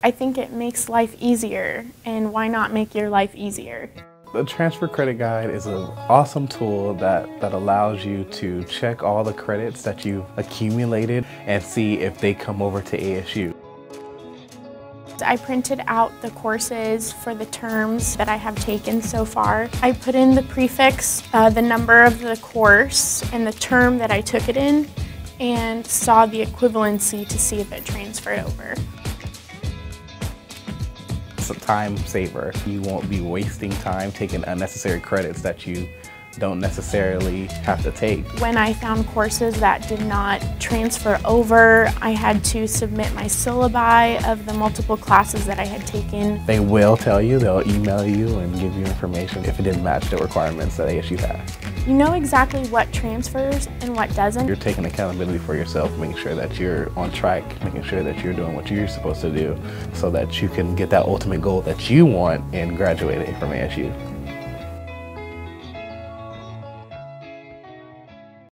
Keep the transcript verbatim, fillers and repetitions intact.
I think it makes life easier, and why not make your life easier? The Transfer Credit Guide is an awesome tool that, that allows you to check all the credits that you've accumulated and see if they come over to A S U. I printed out the courses for the terms that I have taken so far. I put in the prefix, uh, the number of the course, and the term that I took it in, and saw the equivalency to see if it transferred over. A time saver. You won't be wasting time taking unnecessary credits that you don't necessarily have to take. When I found courses that did not transfer over, I had to submit my syllabi of the multiple classes that I had taken. They will tell you, they'll email you and give you information if it didn't match the requirements that A S U has. You know exactly what transfers and what doesn't. You're taking accountability for yourself, making sure that you're on track, making sure that you're doing what you're supposed to do so that you can get that ultimate goal that you want in graduating from A S U.